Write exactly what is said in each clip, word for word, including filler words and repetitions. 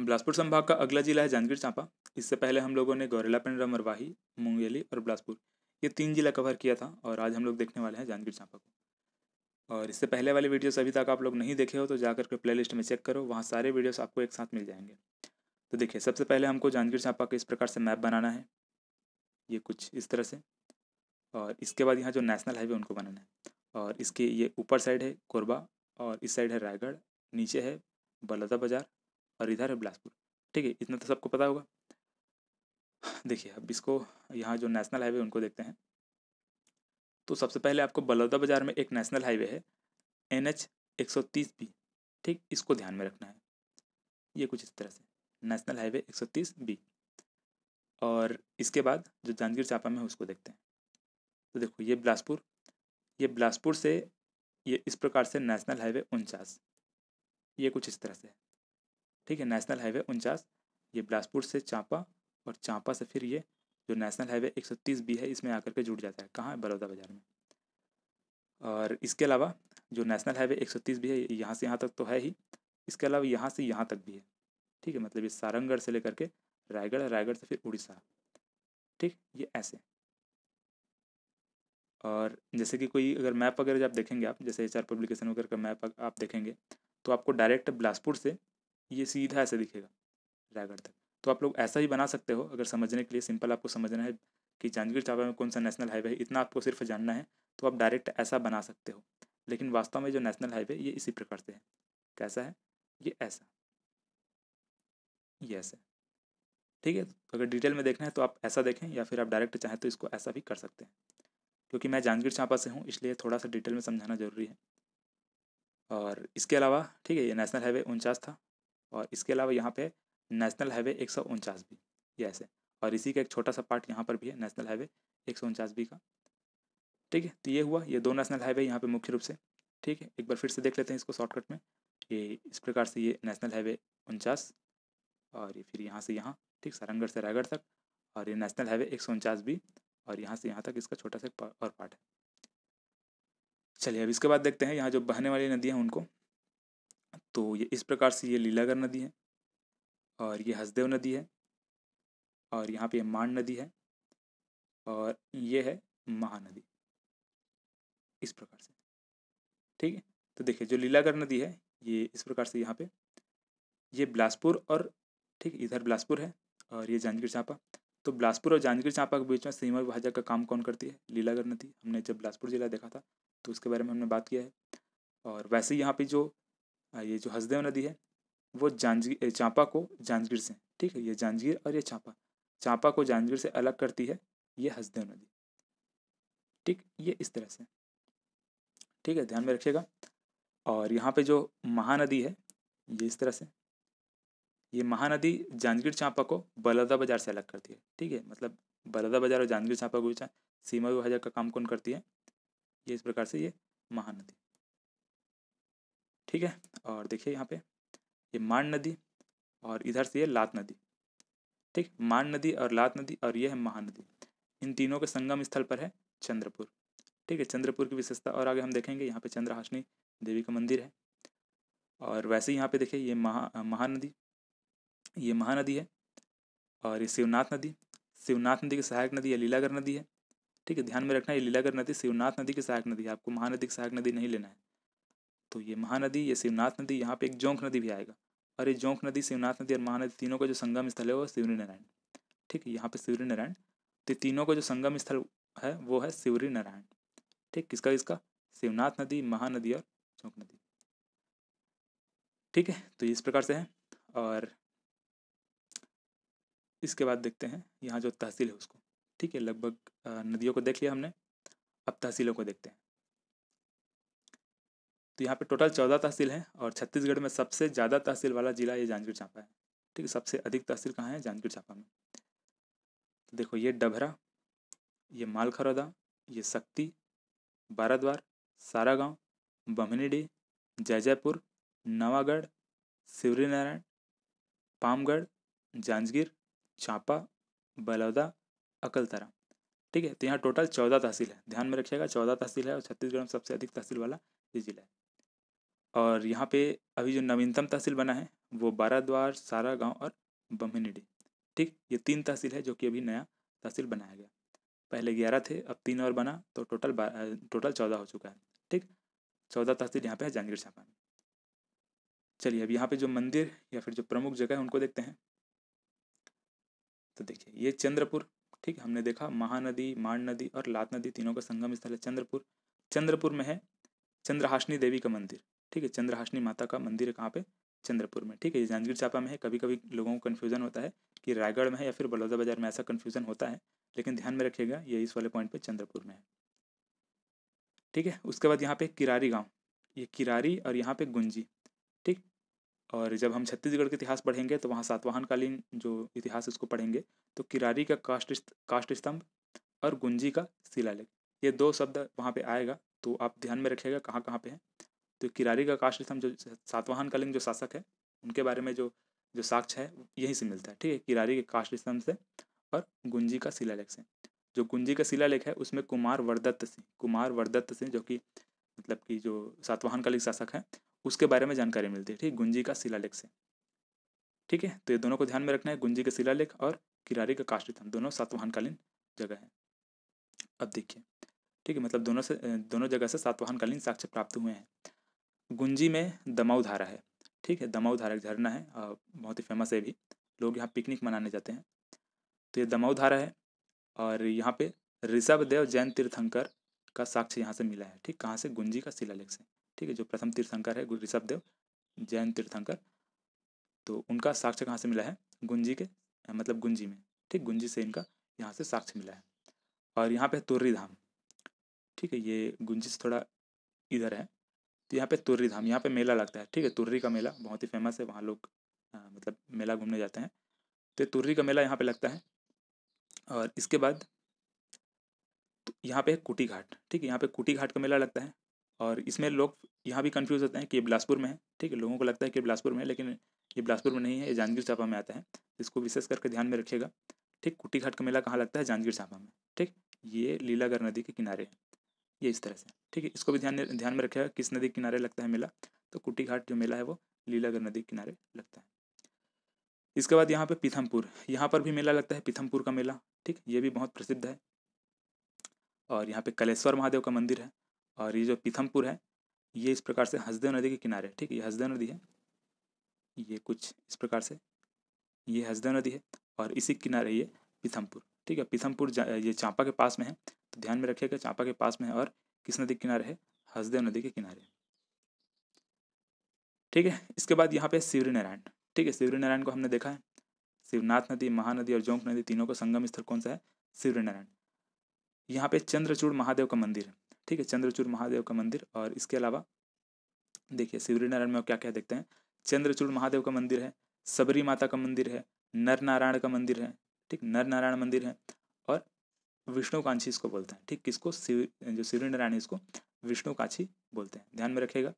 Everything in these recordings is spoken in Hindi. बिलासपुर संभाग का अगला जिला है जांजगीर चांपा। इससे पहले हम लोगों ने गौरेलापिंडा, मरवाही, मुंगेली और बिलासपुर ये तीन जिला कवर किया था और आज हम लोग देखने वाले हैं जांजगीर चांपा को। और इससे पहले वाले वीडियोस अभी तक आप लोग नहीं देखे हो तो जाकर के प्लेलिस्ट में चेक करो, वहाँ सारे वीडियोस आपको एक साथ मिल जाएंगे। तो देखिए, सबसे पहले हमको जांजगीर चांपा का इस प्रकार से मैप बनाना है, ये कुछ इस तरह से। और इसके बाद यहाँ जो नेशनल हाईवे उनको बनाना है और इसके ये ऊपर साइड है कोरबा और इस साइड है रायगढ़, नीचे है बलौदाबाजार और इधर है बिलासपुर। ठीक है, इतना तो सबको पता होगा। देखिए, अब इसको यहाँ जो नेशनल हाईवे उनको देखते हैं तो सबसे पहले आपको बलौदाबाजार में एक नेशनल हाईवे है एन एच एक सौ तीस बी। ठीक, इसको ध्यान में रखना है, ये कुछ इस तरह से नेशनल हाईवे एक सौ तीस बी। और इसके बाद जो जांजगीर चांपा में है उसको देखते हैं तो देखो, ये बिलासपुर, ये बिलासपुर से ये इस प्रकार से नेशनल हाईवे उनचास, ये कुछ इस तरह से है। ठीक है, नेशनल हाईवे उनचास, ये बिलासपुर से चांपा और चांपा से फिर ये जो नेशनल हाईवे एक सौ तीस बी है इसमें आकर के जुड़ जाता है, कहाँ है, बलौदाबाजार में। और इसके अलावा जो नेशनल हाईवे एक सौ तीस बी है यहाँ से यहाँ तक तो है ही, इसके अलावा यहाँ से यहाँ तक भी है। ठीक है, मतलब ये सारंगगढ़ से लेकर के रायगढ़, रायगढ़ से फिर उड़ीसा। ठीक, ये ऐसे। और जैसे कि कोई अगर मैप वगैरह आप देखेंगे, आप जैसे एच आर पब्लिकेशन वगैरह का मैप आप देखेंगे तो आपको डायरेक्ट बिलासपुर से ये सीधा ऐसे दिखेगा रायगढ़ तक। तो आप लोग ऐसा ही बना सकते हो। अगर समझने के लिए सिंपल आपको समझना है कि जांजगीर चांपा में कौन सा नेशनल हाईवे है, इतना आपको सिर्फ जानना है तो आप डायरेक्ट ऐसा बना सकते हो। लेकिन वास्तव में जो नेशनल हाईवे ये इसी प्रकार से है, कैसा है, ये ऐसा, ये ऐसा। ठीक है, अगर डिटेल में देखना है तो आप ऐसा देखें या फिर आप डायरेक्ट चाहें तो इसको ऐसा भी कर सकते हैं। क्योंकि मैं जांजगीर चांपा से हूँ इसलिए थोड़ा सा डिटेल में समझाना ज़रूरी है। और इसके अलावा ठीक है, ये नेशनल हाईवे उनचास था और इसके अलावा यहाँ पे नेशनल हाईवे एक सौ उनचास बी, ये ऐसे। और इसी का एक छोटा सा पार्ट यहाँ पर भी है नेशनल हाईवे एक सौ उनचास बी का। ठीक है, तो ये हुआ, ये दो नेशनल हाईवे यहाँ पे मुख्य रूप से। ठीक है, एक बार फिर से देख लेते हैं इसको शॉर्टकट में। ये इस प्रकार से ये नेशनल हाईवे उनचास और ये फिर यहाँ से यहाँ, ठीक, सारंगगढ़ से रायगढ़ तक। और ये नेशनल हाईवे एक सौ उनचास बी और यहाँ से यहाँ तक इसका छोटा सा और पार्ट है। चलिए, अब इसके बाद देखते हैं यहाँ जो बहने वाली नदियाँ हैं उनको। तो ये इस प्रकार से ये लीलागर नदी है और ये हसदेव नदी है और यहाँ पे मांड नदी है और ये है महानदी, इस प्रकार से। ठीक है, तो देखिए जो लीलागर नदी है ये इस प्रकार से यहाँ पे, ये बिलासपुर और ठीक इधर बिलासपुर है और ये जांजगीर चांपा। तो बिलासपुर और जांजगीर चांपा के बीच में सीमा विभाजक का काम कौन करती है, लीलागर नदी। हमने जब बिलासपुर जिला देखा था तो उसके बारे में हमने बात किया है। और वैसे ही यहाँ पे जो ये जो हसदेव नदी है वो जांजगीर चांपा को जांजगीर से, ठीक है, ये जांजगीर और ये चांपा, चांपा को जांजगीर से अलग करती है ये हसदेव नदी। ठीक, ये इस तरह से। ठीक है, ध्यान में रखिएगा। और यहाँ पे जो महानदी है ये इस तरह से, ये महानदी जांजगीर चांपा को बलौदाबाजार से अलग करती है। ठीक है, मतलब बलौदाबाजार और जांजगीर चांपा को सीमा विभाजक का काम कौन करती है, ये इस प्रकार से ये महानदी। ठीक है, और देखिए यहाँ पे ये मांड नदी और इधर से ये लात नदी। ठीक, मांड नदी और लात नदी और ये है महानदी, इन तीनों के संगम स्थल पर है चंद्रपुर। ठीक है, चंद्रपुर की विशेषता और आगे हम देखेंगे। यहाँ पे चंद्रहासिनी देवी का मंदिर है। और वैसे ही यहाँ पे देखिए ये महा महानदी ये महानदी है और ये शिवनाथ नदी, शिवनाथ नदी की सहायक नदी है लीलागर नदी है। ठीक है, ध्यान में रखना, ये लीलागर नदी शिवनाथ नदी की सहायक नदी है, आपको महानदी की सहायक नदी नहीं लेना है। तो ये महानदी, ये शिवनाथ नदी, यहाँ पे एक जोंक नदी भी आएगा। और ये जोंक नदी, शिवनाथ नदी और महानदी तीनों का जो संगम स्थल है वो शिवरी नारायण। ठीक है, यहाँ पे शिवरी नारायण, तो तीनों का जो संगम स्थल है वो है शिवरी नारायण। ठीक, किसका इसका शिवनाथ नदी, महानदी और जोंक नदी। ठीक है, तो ये इस प्रकार से है। और इसके बाद देखते हैं यहाँ जो तहसील है उसको। ठीक है, लगभग नदियों को देख लिया हमने, अब तहसीलों को देखते हैं। तो यहाँ पे टोटल चौदह तहसील हैं और छत्तीसगढ़ में सबसे ज़्यादा तहसील वाला जिला ये जांजगीर चांपा है। ठीक है, सबसे अधिक तहसील कहाँ है, जांजगीर चांपा में। तो देखो, ये डभरा, ये माल खरौदा, ये शक्ति, बाराद्वार, सारा गाँव, बमनीडी, जय जयपुर, नवागढ़, शिवरी नारायण, पामगढ़, जांजगीर चांपा, बलौदा, अकलतरा। ठीक है, तो यहाँ टोटल चौदह तहसील है, ध्यान में रखिएगा, चौदह तहसील है और छत्तीसगढ़ में सबसे अधिक तहसील वाला ये जिला है। और यहाँ पे अभी जो नवीनतम तहसील बना है वो बाराद्वार, सारा गाँव और बमनीडी। ठीक, ये तीन तहसील है जो कि अभी नया तहसील बनाया गया। पहले ग्यारह थे, अब तीन और बना तो टोटल टोटल चौदह हो चुका है। ठीक, चौदह तहसील यहाँ पे है जांजगीर चांपा में। चलिए अब यहाँ पे जो मंदिर या फिर जो प्रमुख जगह है उनको देखते हैं। तो देखिए ये चंद्रपुर, ठीक, हमने देखा महानदी, मांड नदी और लात नदी तीनों का संगम स्थल है चंद्रपुर। चंद्रपुर में है चंद्रहासिनी देवी का मंदिर। ठीक है, चंद्रहासिनी माता का मंदिर है कहाँ पे? चंद्रपुर में। ठीक है, ये जांजगीर चांपा में है। कभी कभी लोगों को कन्फ्यूज़न होता है कि रायगढ़ में है या फिर बलौदाबाजार में, ऐसा कन्फ्यूज़न होता है, लेकिन ध्यान में रखिएगा ये इस वाले पॉइंट पे चंद्रपुर में है। ठीक है, उसके बाद यहाँ पे किरारी गांव, ये किरारी और यहाँ पे गुंजी। ठीक, और जब हम छत्तीसगढ़ के इतिहास पढ़ेंगे तो वहाँ सातवाहनकालीन जो इतिहास उसको पढ़ेंगे तो किरारी का काष्ठ काष्ठ स्तंभ और गुंजी का शिलालेख, ये दो शब्द वहाँ पर आएगा तो आप ध्यान में रखिएगा कहाँ कहाँ पर है। तो किरारी का काष्ठ स्तंभ जो सातवाहनकालीन जो शासक है उनके बारे में जो जो साक्ष्य है यहीं से मिलता है। ठीक है, किरारी के काष्ठ स्तंभ से और गुंजी का शिलालेख से। जो गुंजी का शिलालेख है उसमें कुमार वरदत्त सिंह कुमार वरदत्त सिंह जो कि मतलब कि जो सातवाहनकालीन शासक है उसके बारे में जानकारी मिलती है। ठीक, गुंजी का शिलालेख से। ठीक है, तो ये दोनों को ध्यान में रखना है, गुंजी का शिलालेख और किरारी का काष्ठ स्तंभ, दोनों सातवाहनकालीन जगह है। अब देखिए, ठीक है, मतलब दोनों से दोनों जगह से सातवाहनकालीन साक्ष्य प्राप्त हुए हैं। गुंजी में दमाऊ धारा है। ठीक है, दमाऊ धारा एक झरना है, बहुत ही फेमस है, भी लोग यहाँ पिकनिक मनाने जाते हैं। तो ये दमाऊ धारा है और यहाँ पे ऋषभ देव जैन तीर्थंकर का साक्ष्य यहाँ से मिला है। ठीक, कहाँ से? गुंजी का शिलालेख से। ठीक है, जो प्रथम तीर्थंकर है ऋषभ देव जैन तीर्थंकर, तो उनका साक्ष्य कहाँ से मिला है? गुंजी के, मतलब गुंजी में। ठीक, गुंजी से इनका यहाँ से साक्ष्य मिला है। और यहाँ पे तुर्री धाम, ठीक है, ये गुंजी से थोड़ा इधर है। तो यहाँ पे तुर्री धाम, यहाँ पे मेला लगता है। ठीक है, तुर्री का मेला बहुत ही फेमस है, वहाँ लोग आ, मतलब मेला घूमने जाते हैं। तो तुर्री का मेला यहाँ पे लगता है। और इसके बाद तो यहाँ पे कुटीघाट, ठीक है, यहाँ पे कुटीघाट का मेला लगता है। और इसमें लोग यहाँ भी कंफ्यूज होते हैं कि ये बिलासपुर में है। ठीक है, लोगों को लगता है कि बिलासपुर में है, लेकिन ये बिलासपुर में नहीं है, ये जांजगीर चांपा में आता है, इसको विशेष करके ध्यान में रखिएगा। ठीक, कुटीघाट का मेला कहाँ लगता है? जांजगीर चांपा में। ठीक, ये लीलागर नदी के किनारे है, ये इस तरह से। ठीक है, इसको भी ध्यान ध्यान में रखिएगा किस नदी के किनारे लगता है मेला। तो कुटीघाट जो मेला है वो लीलागर नदी के किनारे लगता है। इसके बाद यहाँ पे पीथमपुर, यहाँ पर भी मेला लगता है, पीथमपुर का मेला। ठीक, ये भी बहुत प्रसिद्ध है। और यहाँ पे कलेश्वर महादेव का मंदिर है। और ये जो पीथमपुर है ये इस प्रकार से हसदेव नदी के किनारे। ठीक, ये हसदेव नदी है, ये कुछ इस प्रकार से, ये हसदेव नदी है और इसी किनारे ये पीथमपुर। ठीक है, पीथमपुर ये चांपा के पास में है, तो ध्यान में रखिएगा चांपा के पास में है। और किस नदी के किनारे है? हसदेव नदी के किनारे। ठीक है, इसके बाद यहाँ पे शिवरी नारायण। ठीक है, शिवरी नारायण को हमने देखा है। शिवनाथ नदी, महानदी और जोंक नदी तीनों का संगम स्थल कौन सा है? शिवरी नारायण। यहाँ पे चंद्रचूड़ महादेव का मंदिर। ठीक है, चंद्रचूड़ महादेव का मंदिर। और इसके अलावा देखिए शिवरी नारायण में क्या क्या देखते हैं। चंद्रचूड़ महादेव का मंदिर है, सबरी माता का मंदिर है, नरनारायण का मंदिर है। ठीक, नरनारायण मंदिर है और विष्णुकाछी इसको बोलते हैं। ठीक, किसको? शिव जो शिवरी नारायण है इसको विष्णुकाछी बोलते हैं, ध्यान में रखिएगा।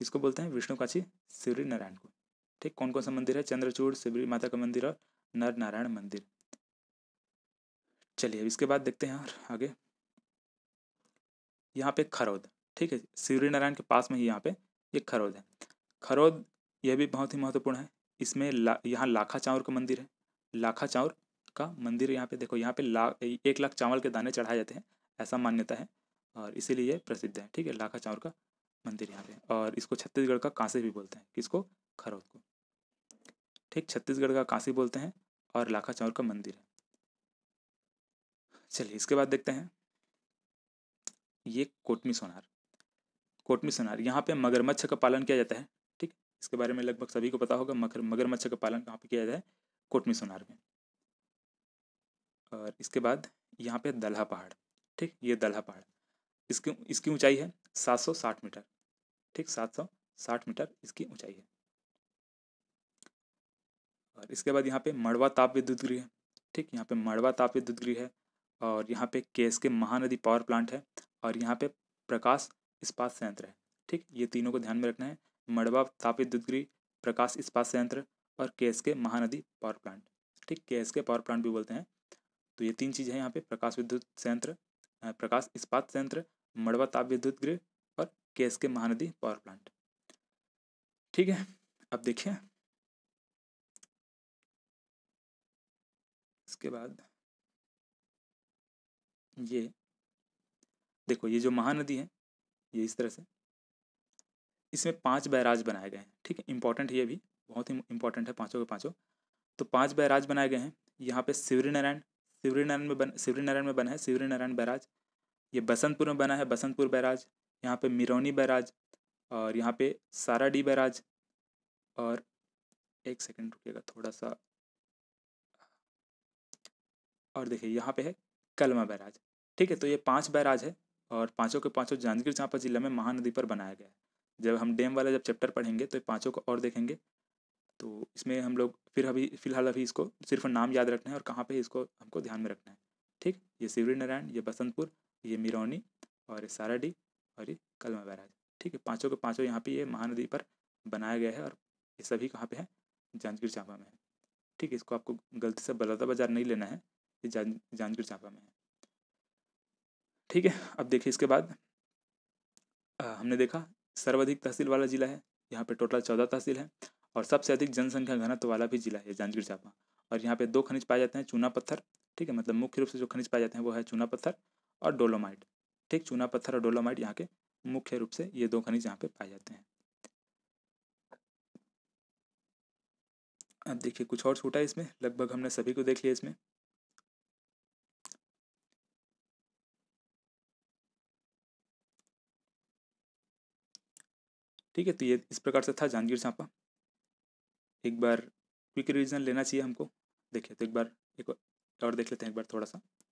इसको बोलते हैं विष्णुकाछी, शिवरी नारायण को। ठीक, कौन कौन सा मंदिर है? चंद्रचूड़, शिवरी माता का मंदिर और नरनारायण मंदिर। चलिए अब इसके बाद देखते हैं और आगे, यहाँ पे खरौद। ठीक है, शिवरी नारायण के पास में ही यहाँ पे ये खरौद है। खरौद यह भी बहुत ही महत्वपूर्ण है। इसमें ला, यहाँ लाखा चावर का मंदिर है। लाखा चावर का मंदिर यहाँ पे देखो, यहाँ पे ला एक लाख चावल के दाने चढ़ाए जाते हैं, ऐसा मान्यता है और इसीलिए ये प्रसिद्ध है। ठीक है, लाखा चावर का मंदिर यहाँ पे। और इसको छत्तीसगढ़ का कांसे भी बोलते हैं। किसको? खरौद को। ठीक, छत्तीसगढ़ का कांसे बोलते हैं और लाखा चावर का मंदिर है। चलिए इसके बाद देखते हैं ये कोटमी सोनार। कोटमी सोनार यहाँ पे मगरमच्छ का पालन किया जाता है। ठीक, इसके बारे में लगभग सभी को पता होगा, मगर मगरमच्छ का पालन कहाँ पे किया जाता है? कोटमी सोनार में। और इसके बाद यहाँ पे दल्हा पहाड़। ठीक, ये दल्हा पहाड़, इसकी इसकी ऊंचाई है सात सौ साठ मीटर। ठीक, सात सौ साठ मीटर इसकी ऊंचाई है। और इसके बाद यहाँ पे मड़वा ताप विद्युत गृह है। ठीक, यहाँ पे मड़वा ताप विद्युत गृह है। और यहाँ पे केएसके महानदी पावर प्लांट है। और यहाँ पे प्रकाश इस्पात संयंत्र है। ठीक, ये तीनों को ध्यान में रखना है, मड़वा ताप विद्युत गृह, प्रकाश इस्पात संयंत्र और केएसके महानदी पावर प्लांट। ठीक, केएसके पावर प्लांट भी बोलते हैं। तो ये तीन चीज़ें हैं यहाँ पे, प्रकाश विद्युत संयंत्र, प्रकाश इस्पात संयंत्र, मड़वा ताप विद्युत गृह और केएसके महानदी पावर प्लांट। ठीक है, अब देखिए इसके बाद ये देखो, ये जो महानदी है ये इस तरह से, इसमें पांच बैराज बनाए गए हैं। ठीक है, इंपॉर्टेंट, ये भी बहुत ही इंपॉर्टेंट है, पांचों के पांचों। तो पांच बैराज बनाए गए हैं। यहाँ पे शिवरी नारायण, शिवरी नारायण में बन शिवरी नारायण में बना है शिवरी नारायण बैराज। ये बसंतपुर में बना है बसंतपुर बैराज। यहाँ पे मिरौनी बैराज, और यहाँ पे सारा डी बैराज, और एक सेकंड रुकिएगा थोड़ा सा, और देखिए यहाँ पे है कलमा बैराज। ठीक है, तो ये पांच बैराज है और पांचों के पांचों जांजगीर चांपा जिला में महानदी पर बनाया गया है। जब हम डैम वाला जब चैप्टर पढ़ेंगे तो ये पांचों को और देखेंगे। तो इसमें हम लोग फिर अभी फिलहाल अभी इसको सिर्फ नाम याद रखना है और कहाँ पे इसको हमको ध्यान में रखना है। ठीक, ये शिवरी नारायण, ये बसंतपुर, ये मिरौनी, और ये साराडी, और ये कलमा बैराज। ठीक है, पांचों के पांचों यहाँ पे ये महानदी पर बनाया गया है और ये सभी कहाँ पे है, जांजगीर चांपा में है। ठीक है, इसको आपको गलती से बलौदाबाजार नहीं लेना है, ये जांजगीर चांपा में है। ठीक है, अब देखिए इसके बाद आ, हमने देखा सर्वाधिक तहसील वाला जिला है। यहाँ पे टोटल चौदह तहसील है और सबसे अधिक जनसंख्या घनत्व वाला भी जिला है जांजगीर चांपा। और यहाँ पे दो खनिज पाए जाते हैं, चूना पत्थर। ठीक है, मतलब मुख्य रूप से जो खनिज पाए जाते हैं वो है चूना पत्थर और डोलोमाइट। ठीक, चूना पत्थर और डोलोमाइट यहाँ के मुख्य रूप से ये दो खनिज यहाँ पे पाए जाते हैं। अब देखिए कुछ और छूटा है इसमें, लगभग हमने सभी को देख लिया इसमें। ठीक है, तो ये इस प्रकार से था जांजगीर चांपा। एक बार क्विक रिविजन लेना चाहिए हमको। देखिए तो एक बार एक और देख लेते हैं, एक बार थोड़ा सा